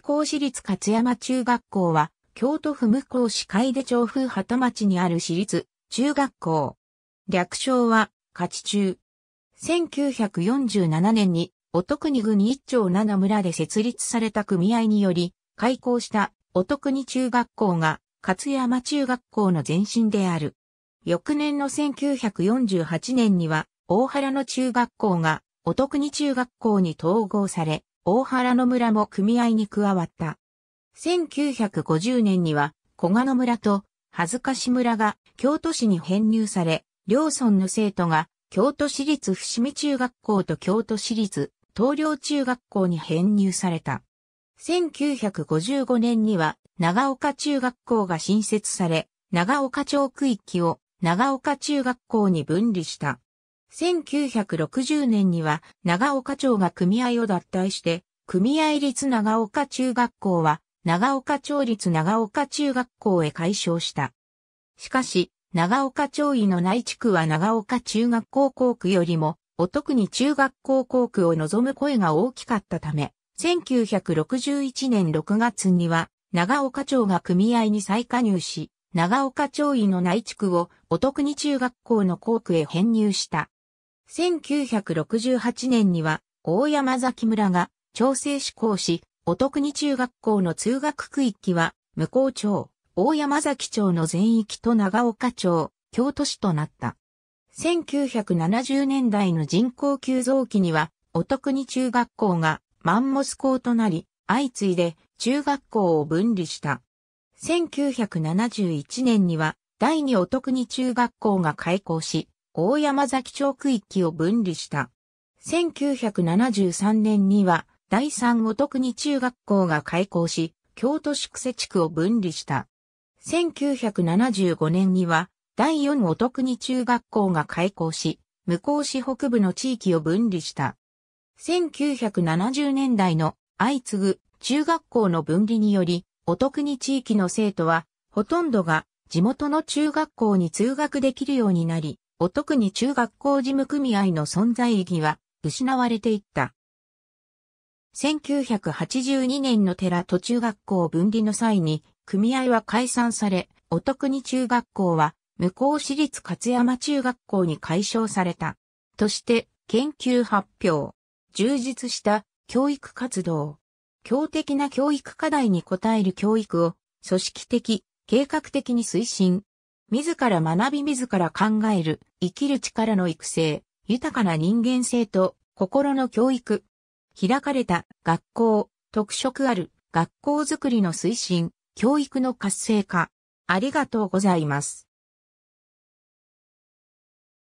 向市立勝山中学校は、京都府向市楓町古畑町にある市立中学校。略称は、勝中。1947年に、乙訓郡一町七村で設立された組合により、開校した乙訓中学校が、勝山中学校の前身である。翌年の1948年には、大原野中学校が、乙訓中学校に統合され、大原野村も組合に加わった。1950年には、小鹿野村と、恥ず村が京都市に編入され、両村の生徒が、京都市立伏見中学校と京都市立東陵中学校に編入された。1955年には、長岡中学校が新設され、長岡町区域を長岡中学校に分離した。1960年には長岡町が組合を脱退して、組合立長岡中学校は長岡町立長岡中学校へ改称した。しかし、長岡町域の内地区は長岡中学校校区よりも、乙訓中学校校区を望む声が大きかったため、1961年6月には長岡町が組合に再加入し、長岡町域の内地区を乙訓中学校の校区へ編入した。1968年には大山崎村が町制施行し、乙訓中学校の通学区域は向町、大山崎町の全域と長岡町、京都市となった。1970年代の人口急増期には乙訓中学校がマンモス校となり、相次いで中学校を分離した。1971年には第2乙訓中学校が開校し、大山崎町区域を分離した。1973年には第3乙訓中学校が開校し、京都市久世地区を分離した。1975年には第4乙訓中学校が開校し、向市北部の地域を分離した。1970年代の相次ぐ中学校の分離により、乙訓地域の生徒は、ほとんどが地元の中学校に通学できるようになり、乙訓中学校事務組合の存在意義は失われていった。1982年の寺戸中学校分離の際に、組合は解散され、乙訓中学校は、向市立勝山中学校に改称された。として、研究発表。充実した教育活動。教的な教育課題に応える教育を組織的、計画的に推進。自ら学び自ら考える、生きる力の育成、豊かな人間性と心の教育。開かれた学校、特色ある学校づくりの推進、教育の活性化。ありがとうございます。